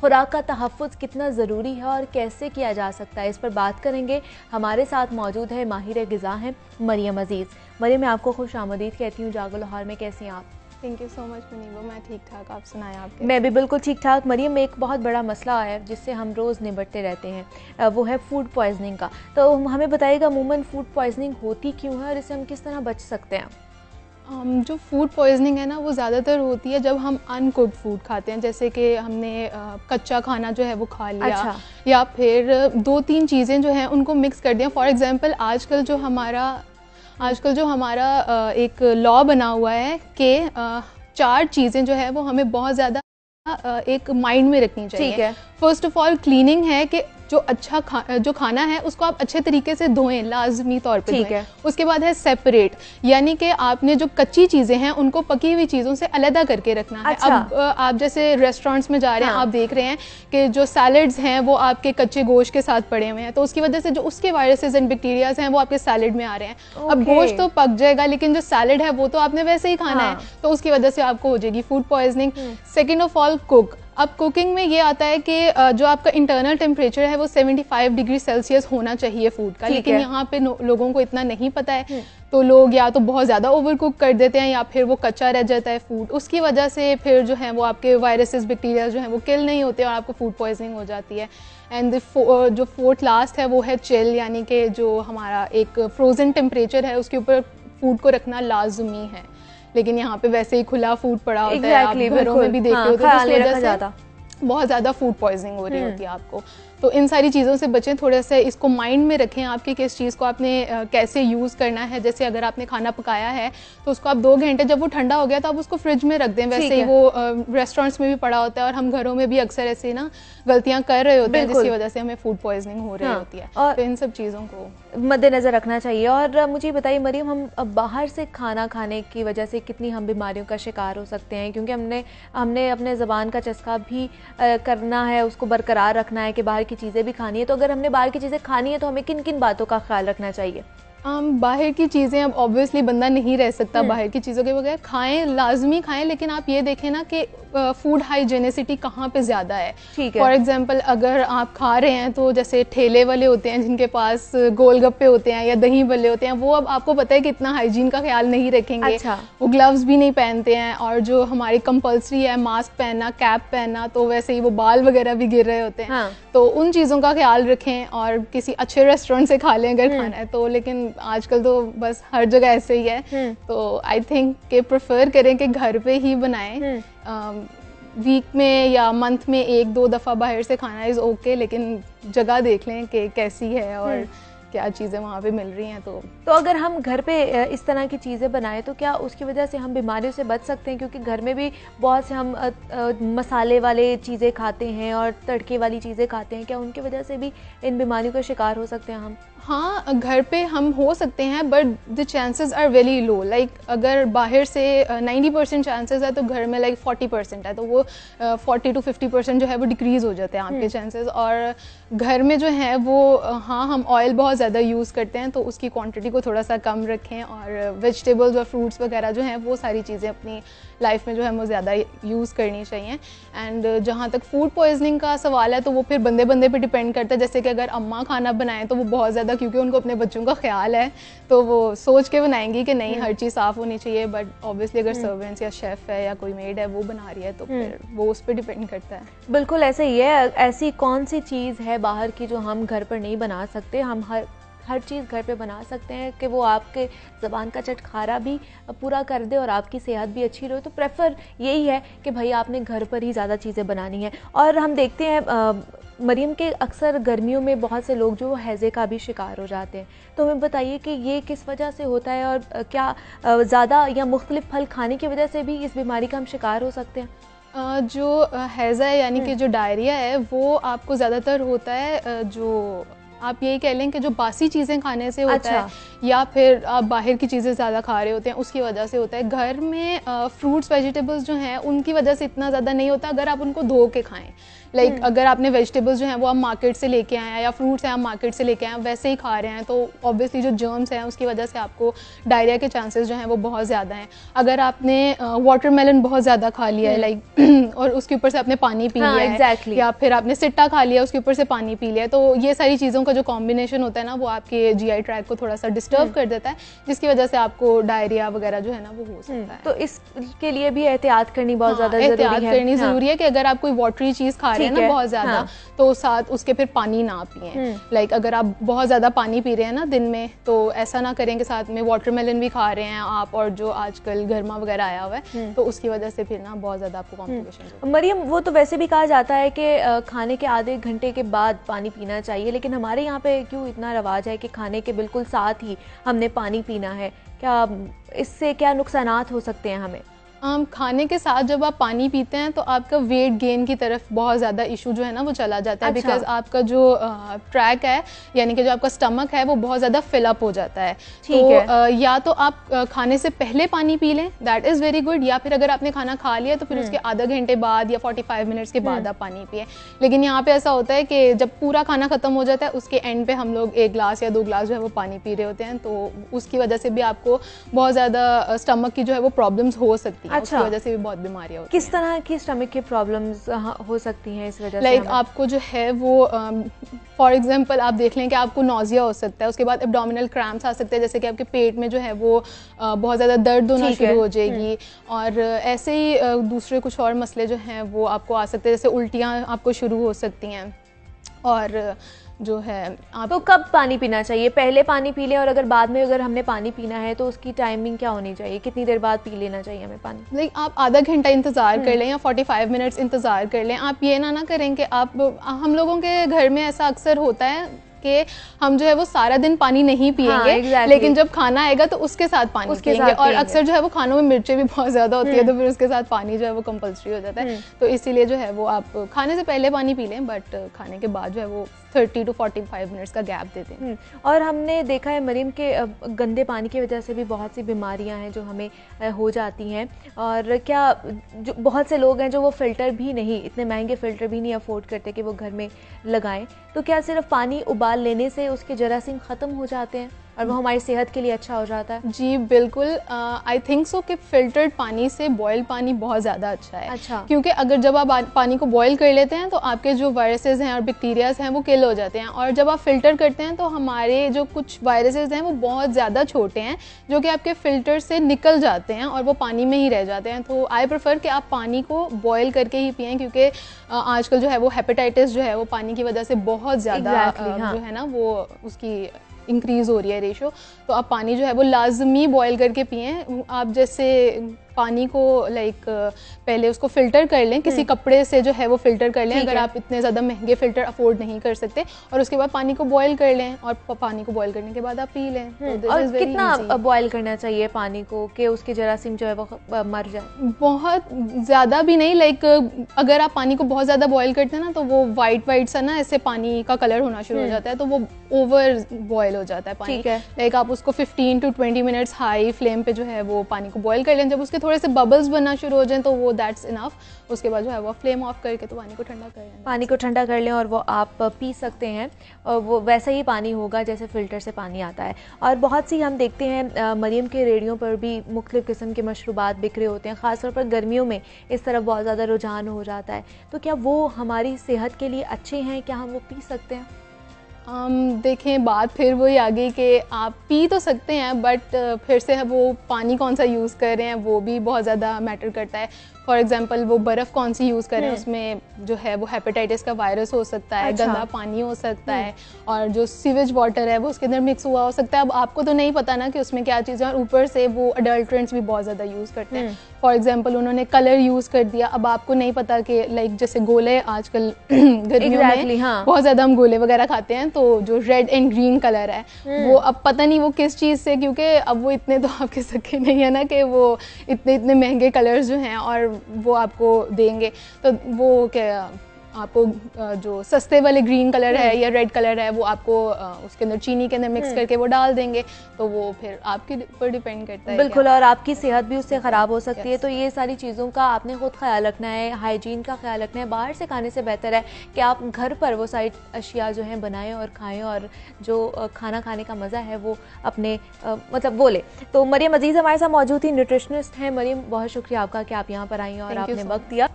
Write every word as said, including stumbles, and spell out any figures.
खुराक का तहफ़्फ़ुज़ कितना ज़रूरी है और कैसे किया जा सकता है, इस पर बात करेंगे। हमारे साथ मौजूद है माहिर ग़िज़ा हैं मरियम अज़ीज़। मरियम, मैं आपको खुश आमदीद कहती हूँ जागो लाहौर में। कैसी हैं आप? Thank you so much Muniba, मैं ठीक ठाक। आप सुनाएं? आप? मैं भी बिल्कुल ठीक ठाक। मरियम, एक बहुत बड़ा मसला आया है जिससे हम रोज़ निबटते रहते हैं, वो है फ़ूड पॉइजनिंग का। तो हमें बताइएगा अमूमन फ़ूड पॉइजनिंग होती क्यों है और इससे हम किस तरह बच सकते हैं? Um, जो फूड पॉइजनिंग है ना, वो ज़्यादातर होती है जब हम अनकुक्ड फूड खाते हैं, जैसे कि हमने आ, कच्चा खाना जो है वो खा लिया। अच्छा। या फिर दो तीन चीज़ें जो हैं उनको मिक्स कर दिया। फॉर एग्जांपल आजकल जो हमारा आजकल जो हमारा आ, एक लॉ बना हुआ है कि चार चीज़ें जो है वो हमें बहुत ज़्यादा एक माइंड में रखनी चाहिए। ठीक है। फर्स्ट ऑफ ऑल क्लीनिंग है कि जो अच्छा खा, जो खाना है उसको आप अच्छे तरीके से धोएं, लाजमी तौर पे धोएं। उसके बाद है सेपरेट, यानी कि आपने जो कच्ची चीज़ें हैं उनको पकी हुई चीज़ों से अलहदा करके रखना है। अच्छा। अब आप जैसे रेस्टोरेंट्स में जा रहे हैं, हाँ। आप देख रहे हैं कि जो सैलड्स हैं वो आपके कच्चे गोश्त के साथ पड़े हुए हैं, तो उसकी वजह से जो उसके वायरसेज एंड बैक्टीरियाज हैं वो आपके सैलड में आ रहे हैं। अब गोश्त तो पक जाएगा लेकिन जो सैलड है वो तो आपने वैसे ही खाना है, तो उसकी वजह से आपको हो जाएगी food poisoning. Second of all cook, अब कुकिंग में ये आता है कि जो आपका इंटरनल टेम्परेचर है वो पचहत्तर डिग्री सेल्सियस होना चाहिए फूड का, लेकिन यहाँ पे लोगों को इतना नहीं पता है, तो लोग या तो बहुत ज़्यादा ओवर कुक कर देते हैं या फिर वो कच्चा रह जाता है फूड, उसकी वजह से फिर जो है वो आपके वायरसेस बैक्टीरिया जो है वो किल नहीं होते और आपको फूड पॉइजनिंग हो जाती है। एंड जो फोर्थ लास्ट है वो है चिल, यानी कि जो हमारा एक फ्रोज़न टेम्परेचर है उसके ऊपर फूड को रखना लाजमी है, लेकिन यहाँ पे वैसे ही खुला फूड पड़ा होता exactly, है आप घरों में भी देखते हाँ, होते हैं, तो इस वजह से बहुत ज़्यादा फूड पॉइजनिंग हो रही होती है आपको। तो इन सारी चीज़ों से बचें, थोड़ा सा इसको माइंड में रखें आपकी किस चीज़ को आपने कैसे यूज़ करना है। जैसे अगर आपने खाना पकाया है तो उसको आप दो घंटे, जब वो ठंडा हो गया तो आप उसको फ्रिज में रख दें। वैसे ही वो रेस्टोरेंट्स में भी पड़ा होता है और हम घरों में भी अक्सर ऐसे ना गलतियाँ कर रहे होते हैं जिसकी वजह से हमें फूड पॉइजनिंग हो रही हाँ। होती है, और तो इन सब चीज़ों को मद्देनज़र रखना चाहिए। और मुझे बताइए मरियम, हम बाहर से खाना खाने की वजह से कितनी हम बीमारियों का शिकार हो सकते हैं, क्योंकि हमने हमने अपने ज़बान का चस्का भी करना है, उसको बरकरार रखना है कि बाहर की चीज़ें भी खानी है। तो अगर हमने बाहर की चीज़ें खानी है तो हमें किन किन बातों का ख्याल रखना चाहिए? आम बाहर की चीज़ें, अब ऑब्वियसली बंदा नहीं रह सकता बाहर की चीज़ों के बगैर, खाएं लाजमी खाएं, लेकिन आप ये देखें ना कि फूड हाइजीनिसिटी कहाँ पे ज़्यादा है। फॉर एग्जांपल अगर आप खा रहे हैं तो जैसे ठेले वाले होते हैं जिनके पास गोलगप्पे होते हैं या दही भल्ले होते हैं, वो अब आपको पता है कि इतना हाइजीन का ख्याल नहीं रखेंगे। अच्छा। वो ग्लव्स भी नहीं पहनते हैं, और जो हमारी कंपल्सरी है मास्क पहनना, कैप पहनना, तो वैसे ही वो बाल वगैरह भी गिर रहे होते हैं, तो उन चीज़ों का ख्याल रखें और किसी अच्छे रेस्टोरेंट से खा लें अगर खाना है तो। लेकिन आजकल तो बस हर जगह ऐसे ही है, तो आई थिंक के प्रेफर करें कि घर पे ही बनाएं। वीक में या मंथ में एक दो दफ़ा बाहर से खाना इज़ ओके, लेकिन जगह देख लें कि कैसी है और क्या चीज़ें वहाँ पे मिल रही हैं। तो तो अगर हम घर पे इस तरह की चीज़ें बनाएं तो क्या उसकी वजह से हम बीमारियों से बच सकते हैं? क्योंकि घर में भी बहुत से हम अ, अ, मसाले वाले चीज़ें खाते हैं और तड़के वाली चीज़ें खाते हैं, क्या उनकी वजह से भी इन बीमारियों का शिकार हो सकते हैं हम? हाँ, घर पे हम हो सकते हैं, but the chances are very low. Like अगर बाहर से नाइन्टी परसेंट चांसेज है तो घर में लाइक फोर्टी परसेंट है, तो वो फोर्टी टू फिफ्टी परसेंट जो है वो डिक्रीज़ हो जाते हैं आपके चांसेस। और घर में जो है वो हाँ हम ऑयल बहुत ज़्यादा यूज़ करते हैं, तो उसकी क्वांटिटी को थोड़ा सा कम रखें, और वेजिटेबल्स और फ्रूट्स वगैरह जो हैं वो सारी चीज़ें अपनी लाइफ में जो है वो ज़्यादा यूज़ करनी चाहिए। एंड जहाँ तक फूड पॉइजनिंग का सवाल है तो वो फिर बंदे बंदे पे डिपेंड करता है। जैसे कि अगर अम्मा खाना बनाएं तो वो बहुत ज़्यादा, क्योंकि उनको अपने बच्चों का ख्याल है तो वो सोच के बनाएंगी कि नहीं हर चीज़ साफ़ होनी चाहिए, बट ऑब्वियसली अगर सर्वेंट्स या शेफ़ है या कोई मेड है वो बना रही है तो फिर वो उस पर डिपेंड करता है। बिल्कुल ऐसे ही है। ऐसी कौन सी चीज़ है बाहर की जो हम घर पर नहीं बना सकते? हम हर हर चीज़ घर पे बना सकते हैं कि वो आपके ज़बान का चटखारा भी पूरा कर दे और आपकी सेहत भी अच्छी रहे, तो प्रेफर यही है कि भाई आपने घर पर ही ज़्यादा चीज़ें बनानी है। और हम देखते हैं आ, मरियम के अक्सर गर्मियों में बहुत से लोग जो हैज़े का भी शिकार हो जाते हैं, तो हमें बताइए कि ये किस वजह से होता है और क्या ज़्यादा या मुख्तलिफ फल खाने की वजह से भी इस बीमारी का हम शिकार हो सकते हैं? जो हैज़ा है यानी कि जो डायरिया है वो आपको ज़्यादातर होता है, जो आप यही कह लें कि जो बासी चीज़ें खाने से होता अच्छा। है, या फिर आप बाहर की चीज़ें ज़्यादा खा रहे होते हैं उसकी वजह से होता है। घर में फ्रूट्स वेजिटेबल्स जो हैं उनकी वजह से इतना ज़्यादा नहीं होता अगर आप उनको धो के खाएं, लाइक like, अगर आपने वेजिटेबल्स जो हैं वो आप मार्केट से लेके आए हैं या फ्रूट्स हैं आप मार्केट से लेके आए हैं वैसे ही खा रहे हैं तो ऑब्वियसली जो जर्म्स हैं उसकी वजह से आपको डायरिया के चांसेस जो हैं वो बहुत ज़्यादा हैं। अगर आपने वाटरमेलन बहुत ज़्यादा खा लिया है लाइक और उसके ऊपर से आपने पानी पी हाँ, लिया exactly. या फिर आपने सिट्टा खा लिया उसके ऊपर से पानी पी लिया, तो ये सारी चीज़ों का जो कॉम्बिनेशन होता है ना वो आपके जी आई ट्रैक को थोड़ा सा डिस्टर्ब कर देता है जिसकी वजह से आपको डायरिया वगैरह जो है ना वो हो सकता है। तो इसके लिए भी एहतियात करनी बहुत ज़्यादा एहतियात करनी ज़रूरी है कि अगर आप कोई वाटरी चीज़ खा रहे हैं ना बहुत ज़्यादा हाँ। तो साथ उसके फिर पानी ना पिए, लाइक अगर आप बहुत ज़्यादा पानी पी रहे हैं ना दिन में तो ऐसा ना करें कि साथ में वाटरमेलन भी खा रहे हैं आप, और जो आजकल गर्मा वगैरह आया हुआ है तो उसकी वजह से फिर ना बहुत ज़्यादा आपको कॉम्प्लिकेशन। मरियम, वो तो वैसे भी कहा जाता है कि खाने के आधे घंटे के बाद पानी पीना चाहिए, लेकिन हमारे यहाँ पे क्यों इतना रवाज है कि खाने के बिल्कुल साथ ही हमने पानी पीना है? क्या इससे क्या नुकसानात हो सकते हैं हमें? Um, खाने के साथ जब आप पानी पीते हैं तो आपका वेट गेन की तरफ बहुत ज़्यादा इशू जो है ना वो चला जाता है, बिकॉज अच्छा। आपका जो ट्रैक uh, है यानी कि जो आपका स्टमक है वो बहुत ज़्यादा फिलअप हो जाता है। ठीक तो, है। Uh, या तो आप uh, खाने से पहले पानी पी लें, दैट इज़ वेरी गुड, या फिर अगर आपने खाना खा लिया तो फिर उसके आधा घंटे बाद या फोर्टी फाइव मिनट्स के बाद आप पानी पिए। लेकिन यहाँ पर ऐसा होता है कि जब पूरा खाना ख़त्म हो जाता है उसके एंड पे हम लोग एक ग्लास या दो ग्लास जो है वो पानी पी रहे होते हैं, तो उसकी वजह से भी आपको बहुत ज़्यादा स्टमक की जो है वो प्रॉब्लम्स हो सकती है। अच्छा, वजह से भी बहुत बीमारियाँ होती हैं। किस तरह की स्टमक की प्रॉब्लम्स हो सकती हैं इस वजह से? लाइक आपको जो है वो फॉर um, एग्जांपल आप देख लें कि आपको नोजिया हो सकता है, उसके बाद एब्डोमिनल क्रैम्प्स आ सकते हैं, जैसे कि आपके पेट में जो है वो uh, बहुत ज़्यादा दर्द होना शुरू हो जाएगी, और ऐसे ही uh, दूसरे कुछ और मसले जो हैं वो आपको आ सकते हैं, जैसे उल्टियाँ आपको शुरू हो सकती हैं। और जो है आप तो कब पानी पीना चाहिए? पहले पानी पी लें, और अगर बाद में अगर हमने पानी पीना है तो उसकी टाइमिंग क्या होनी चाहिए? कितनी देर बाद पी लेना चाहिए हमें पानी? लाइक आप आधा घंटा इंतज़ार कर लें या पैंतालीस मिनट्स इंतज़ार कर लें। आप ये ना ना करें कि आप, हम लोगों के घर में ऐसा अक्सर होता है कि हम जो है वो सारा दिन पानी नहीं पिएंगे, हाँ, exactly. लेकिन जब खाना आएगा तो उसके साथ पानी उसके पिएंगे, साथ और अक्सर जो है वो खानों में मिर्चें भी बहुत ज़्यादा होती है तो फिर उसके साथ पानी जो है वो कंपलसरी हो जाता है। तो इसीलिए जो है वो आप खाने से पहले पानी पी लें, बट खाने के बाद जो है वो thirty to forty five minutes का गैप देते हैं। और हमने देखा है मरियम के गंदे पानी की वजह से भी बहुत सी बीमारियां हैं जो हमें हो जाती हैं, और क्या जो बहुत से लोग हैं जो वो फ़िल्टर भी नहीं, इतने महंगे फ़िल्टर भी नहीं अफोर्ड करते कि वो घर में लगाएं, तो क्या सिर्फ पानी उबाल लेने से उसके जरासीम ख़त्म हो जाते हैं और वो हमारी सेहत के लिए अच्छा हो जाता है? जी बिल्कुल, आई थिंक सो कि फिल्टर्ड पानी से बॉयल्ड पानी बहुत ज़्यादा अच्छा है। अच्छा, क्योंकि अगर जब आप पानी को बॉयल कर लेते हैं तो आपके जो वायरसेस हैं और बैक्टीरियाज हैं वो किल हो जाते हैं, और जब आप फिल्टर करते हैं तो हमारे जो कुछ वायरसेस हैं वो बहुत ज़्यादा छोटे हैं जो कि आपके फ़िल्टर से निकल जाते हैं और वो पानी में ही रह जाते हैं। तो आई प्रेफर कि आप पानी को बॉयल करके ही पिएँ, क्योंकि आजकल जो है वो हेपेटाइटिस जो है वो पानी की वजह से बहुत ज़्यादा जो है ना वो उसकी इंक्रीज़ हो रही है रेशो। तो आप पानी जो है वो लाजमी बॉयल करके पिएं। आप जैसे पानी को लाइक पहले उसको फ़िल्टर कर लें, किसी कपड़े से जो है वो फ़िल्टर कर लें अगर आप इतने ज़्यादा महंगे फ़िल्टर अफोर्ड नहीं कर सकते, और उसके बाद पानी को बॉयल कर लें, और पानी को बॉयल करने के बाद आप पी लें। तो और कितना बॉयल करना चाहिए पानी को कि उसके जरासीम जो है वो मर जाए? बहुत ज़्यादा भी नहीं, लाइक अगर आप पानी को बहुत ज़्यादा बॉयल करते हैं ना तो वो वाइट वाइट सा ना ऐसे पानी का कलर होना शुरू हो जाता है, तो वो ओवर बॉयल हो जाता है पानी। लाइक आप उसको fifteen to twenty minutes high flame पे जो है वो पानी को बॉयल कर लें, जब उसके थोड़े से बबल्स बनना शुरू हो जाए तो वो दैट्स इनफ। उसके बाद जो है वो फ्लेम ऑफ करके तो पानी को ठंडा कर लें पानी को ठंडा कर लें और वो आप पी सकते हैं, और वो वैसा ही पानी होगा जैसे फ़िल्टर से पानी आता है। और बहुत सी हम देखते हैं मरियम के रेडियो पर भी मुख्तलिफ़ किस्म के मशरूबात बिखरे होते हैं, ख़ासतौर पर गर्मियों में इस तरफ बहुत ज़्यादा रुझान हो जाता है, तो क्या वो हमारी सेहत के लिए अच्छे हैं? क्या हम वो पी सकते हैं? हम um, देखें, बात फिर वही आ गई कि आप पी तो सकते हैं, बट फिर से है वो पानी कौन सा यूज़ कर रहे हैं वो भी बहुत ज़्यादा मैटर करता है। फॉर एग्जांपल वो बर्फ़ कौन सी यूज़ कर रहे हैं, उसमें जो है वो हेपेटाइटिस का वायरस हो सकता है, अच्छा। गंदा पानी हो सकता है, और जो सीवेज वाटर है वो उसके अंदर मिक्स हुआ हो सकता है। अब आपको तो नहीं पता ना कि उसमें क्या चीज़ें, और ऊपर से वो अडल्ट्रेंट्स भी बहुत ज़्यादा यूज़ करते हैं। फॉर एग्जांपल उन्होंने कलर यूज़ कर दिया, अब आपको नहीं पता कि लाइक जैसे गोले आजकल गर्मियों में बहुत ज़्यादा हम गोले वगैरह खाते हैं, तो जो रेड एंड ग्रीन कलर है वो अब पता नहीं वो किस चीज़ से, क्योंकि अब वो इतने तो आपके सके नहीं है ना कि वो इतने इतने महंगे कलर्स जो हैं और वो आपको देंगे, तो वो क्या आपको जो सस्ते वाले ग्रीन कलर है या रेड कलर है वो आपको उसके अंदर चीनी के अंदर मिक्स करके वो डाल देंगे, तो वो फिर आपके ऊपर डिपेंड करता है। बिल्कुल, और आपकी सेहत भी उससे ख़राब हो सकती है। तो ये सारी चीज़ों का आपने खुद ख्याल रखना है, हाइजीन का ख्याल रखना है। बाहर से खाने से बेहतर है कि आप घर पर वो सारी अशिया जो हैं बनाएँ और खाएँ, और जो खाना खाने का मज़ा है वो अपने मतलब वो लें। तो मरियम अजीज़ हमारे साथ मौजूद थी, न्यूट्रिशनिस्ट हैं। मरियम, बहुत शुक्रिया आपका कि आप यहाँ पर आई और आपने वक्त दिया।